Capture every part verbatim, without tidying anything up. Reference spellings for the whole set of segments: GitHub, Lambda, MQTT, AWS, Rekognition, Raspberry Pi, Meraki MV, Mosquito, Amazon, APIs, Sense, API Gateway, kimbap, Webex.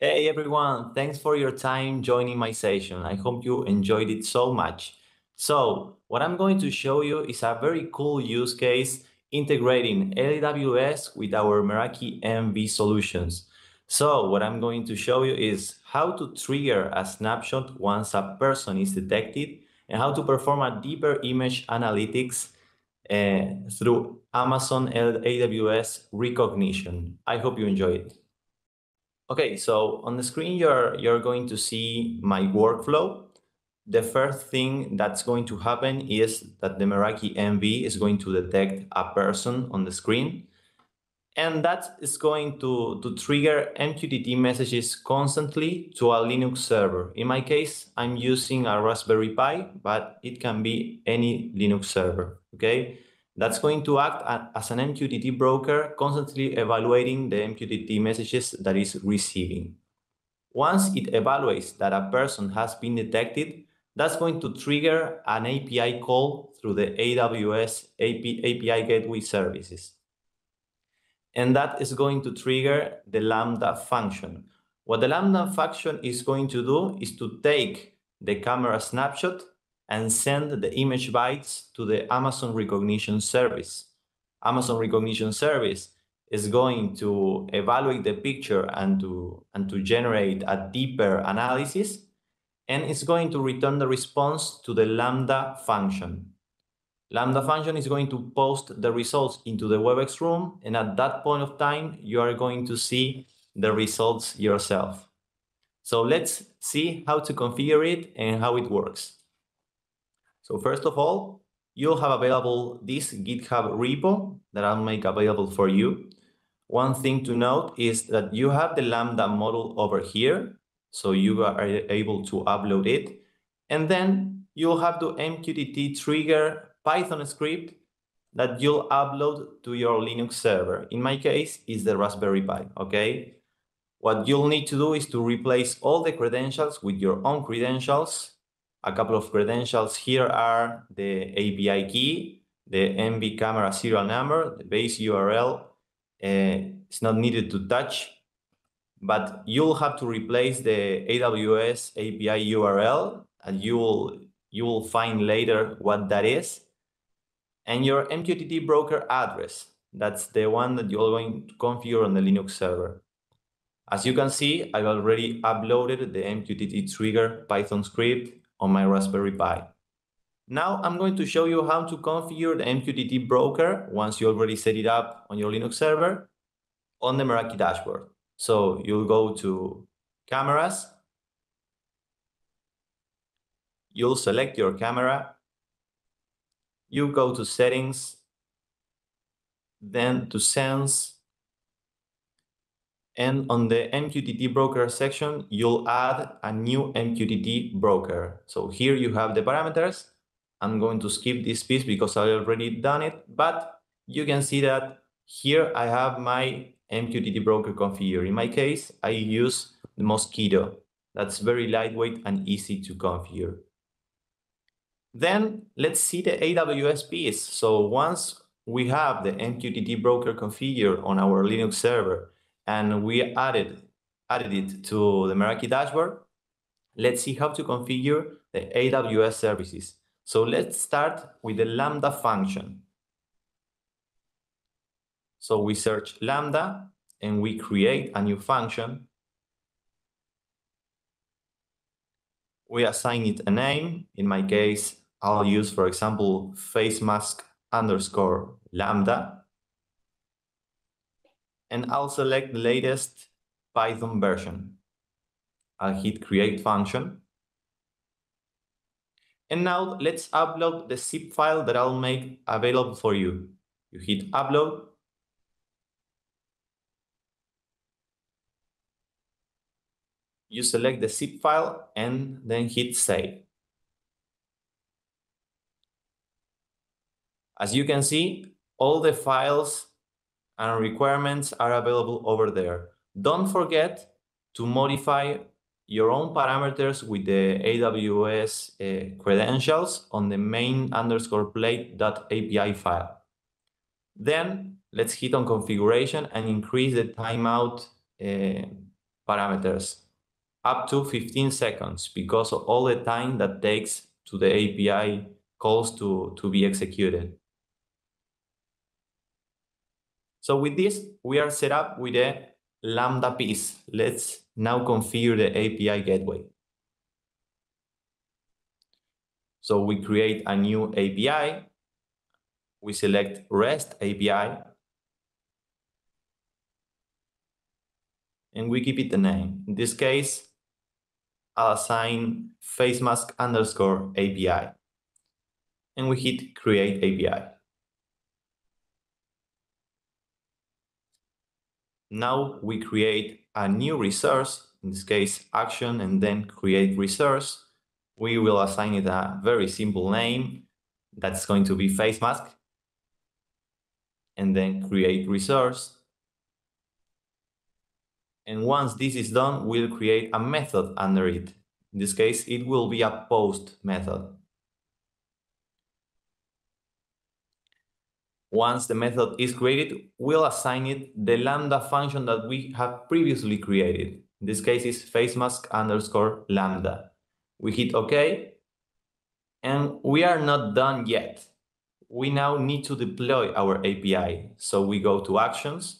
Hey everyone, thanks for your time joining my session. I hope you enjoyed it so much. So what I'm going to show you is a very cool use case integrating A W S with our Meraki M V solutions. So what I'm going to show you is how to trigger a snapshot once a person is detected and how to perform a deeper image analytics uh, through Amazon A W S Rekognition. I hope you enjoy it. Okay, so on the screen, you're, you're going to see my workflow. The first thing that's going to happen is that the Meraki M V is going to detect a person on the screen. And that is going to, to trigger M Q T T messages constantly to a Linux server. In my case, I'm using a Raspberry Pi, but it can be any Linux server, okay? That's going to act as an M Q T T broker, constantly evaluating the M Q T T messages that is receiving. Once it evaluates that a person has been detected, that's going to trigger an A P I call through the A W S A P I Gateway services. And that is going to trigger the Lambda function. What the Lambda function is going to do is to take the camera snapshot and send the image bytes to the Amazon Rekognition service. Amazon Rekognition service is going to evaluate the picture and to, and to generate a deeper analysis, and it's going to return the response to the Lambda function. Lambda function is going to post the results into the Webex room, and at that point of time, you are going to see the results yourself. So let's see how to configure it and how it works. So first of all, you'll have available this GitHub repo that I'll make available for you. One thing to note is that you have the Lambda model over here, so you are able to upload it. And then you'll have to M Q T T trigger Python script that you'll upload to your Linux server. In my case, it's the Raspberry Pi, okay? What you'll need to do is to replace all the credentials with your own credentials. A couple of credentials here are the A P I key, the M V camera serial number, the base U R L. Uh, it's not needed to touch, but you'll have to replace the A W S A P I U R L, and you will, you will find later what that is. And your M Q T T broker address, that's the one that you're going to configure on the Linux server. As you can see, I've already uploaded the M Q T T trigger Python script on my Raspberry Pi. Now I'm going to show you how to configure the M Q T T broker once you already set it up on your Linux server on the Meraki dashboard. So you'll go to cameras, you'll select your camera, you go to settings, then to sense, and on the M Q T T broker section, you'll add a new M Q T T broker. So here you have the parameters. I'm going to skip this piece because I've already done it, but you can see that here I have my M Q T T broker configured. In my case, I use the Mosquito. That's very lightweight and easy to configure. Then let's see the A W S piece. So once we have the M Q T T broker configured on our Linux server, and we added, added it to the Meraki dashboard. Let's see how to configure the A W S services. So let's start with the Lambda function. So we search Lambda and we create a new function. We assign it a name. In my case, I'll use, for example, face mask underscore Lambda. And I'll select the latest Python version. I'll hit create function. And now let's upload the zip file that I'll make available for you. You hit upload. You select the zip file and then hit save. As you can see, all the files and requirements are available over there. Don't forget to modify your own parameters with the A W S uh, credentials on the main underscore plate.api file. Then let's hit on configuration and increase the timeout uh, parameters up to fifteen seconds because of all the time that takes to the A P I calls to, to be executed. So with this, we are set up with a Lambda piece. Let's now configure the A P I Gateway. So we create a new A P I. We select REST A P I. And we give it a name. In this case, I'll assign facemask underscore A P I. And we hit create A P I. Now we create a new resource, in this case action, and then create resource. We will assign it a very simple name that's going to be facemask. And then create resource. And once this is done, we'll create a method under it. In this case, it will be a post method. Once the method is created, we'll assign it the Lambda function that we have previously created. In this case, it's facemask underscore Lambda. We hit OK. And we are not done yet. We now need to deploy our A P I. So we go to Actions.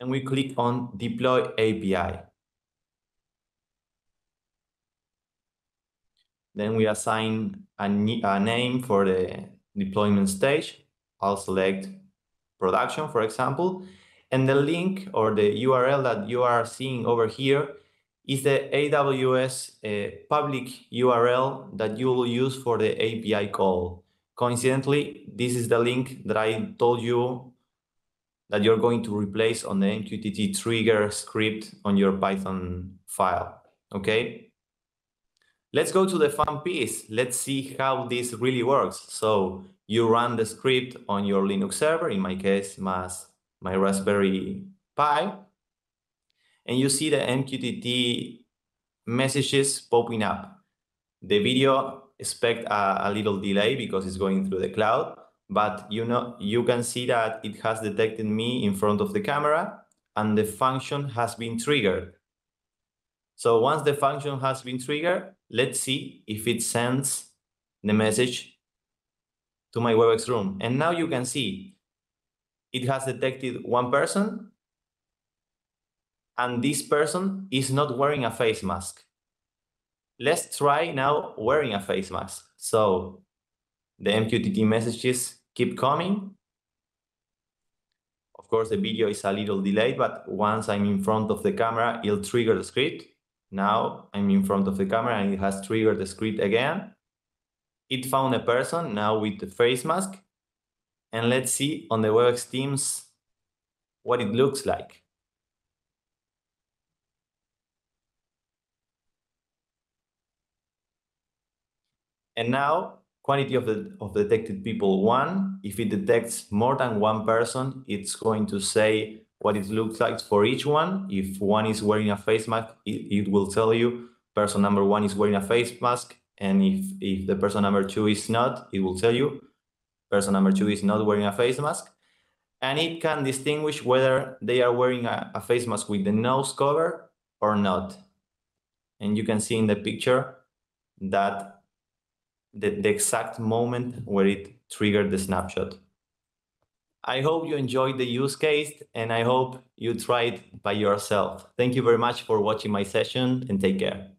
And we click on Deploy A P I. Then we assign a, a name for the deployment stage. I'll select production, for example, and the link or the U R L that you are seeing over here is the A W S uh, public U R L that you will use for the A P I call. Coincidentally, this is the link that I told you that you're going to replace on the M Q T T trigger script on your Python file, okay? Let's go to the fun piece. Let's see how this really works. So you run the script on your Linux server, in my case, my, my Raspberry Pi, and you see the M Q T T messages popping up. The video expect a, a little delay because it's going through the cloud, but you know you can see that it has detected me in front of the camera and the function has been triggered. So once the function has been triggered, let's see if it sends the message to my Webex room. And now you can see it has detected one person, and this person is not wearing a face mask. Let's try now wearing a face mask. So the M Q T T messages keep coming. Of course, the video is a little delayed, but once I'm in front of the camera, it'll trigger the script. Now I'm in front of the camera and it has triggered the script again. It found a person now with the face mask. And let's see on the Webex Teams what it looks like. And now quantity of the of detected people one. If it detects more than one person, it's going to say what it looks like for each one. If one is wearing a face mask, it, it will tell you person number one is wearing a face mask. And if, if the person number two is not, it will tell you person number two is not wearing a face mask. And it can distinguish whether they are wearing a, a face mask with the nose cover or not. And you can see in the picture that the, the exact moment where it triggered the snapshot. I hope you enjoyed the use case, and I hope you try it by yourself. Thank you very much for watching my session, and take care.